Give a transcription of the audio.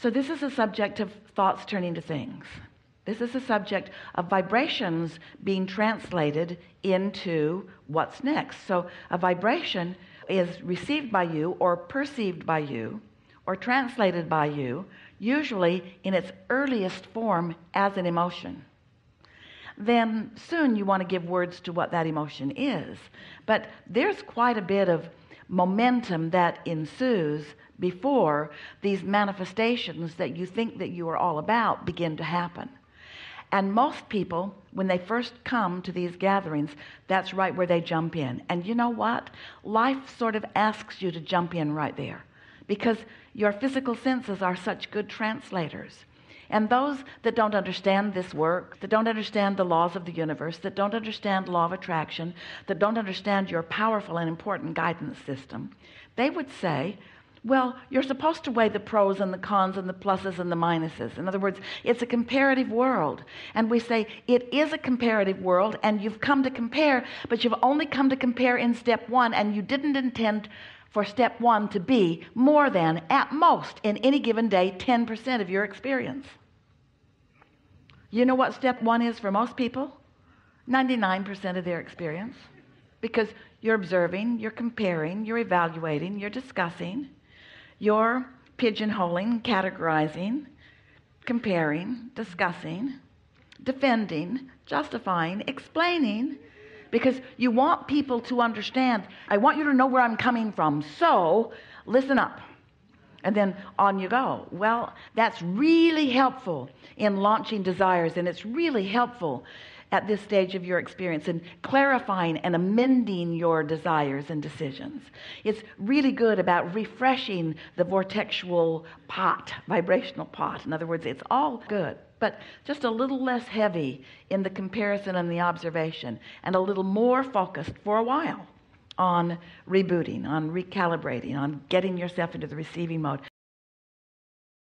So this is a subject of thoughts turning to things. This is a subject of vibrations being translated into what's next. So a vibration is received by you or perceived by you or translated by you, usually in its earliest form as an emotion. Then soon you want to give words to what that emotion is. But there's quite a bit of momentum that ensues before these manifestations that you think that you are all about begin to happen. And most people, when they first come to these gatherings, that's right where they jump in. And you know what? Life sort of asks you to jump in right there, because your physical senses are such good translators. And those that don't understand this work, that don't understand the laws of the universe, that don't understand law of attraction, that don't understand your powerful and important guidance system, they would say, well, you're supposed to weigh the pros and the cons and the pluses and the minuses. In other words, it's a comparative world. And we say, it is a comparative world, and you've come to compare, but you've only come to compare in step one, and you didn't intend for step one to be more than, at most, in any given day, 10% of your experience. You know what step one is for most people? 99% of their experience. Because you're observing, you're comparing, you're evaluating, you're discussing, you're pigeonholing, categorizing, comparing, discussing, defending, justifying, explaining, because you want people to understand. I want you to know where I'm coming from, so listen up. And then on you go. Well, that's really helpful in launching desires, and it's really helpful at this stage of your experience in clarifying and amending your desires and decisions. It's really good about refreshing the vortexual pot, vibrational pot. In other words, it's all good, but just a little less heavy in the comparison and the observation, and a little more focused for a while on rebooting, on recalibrating, on getting yourself into the receiving mode.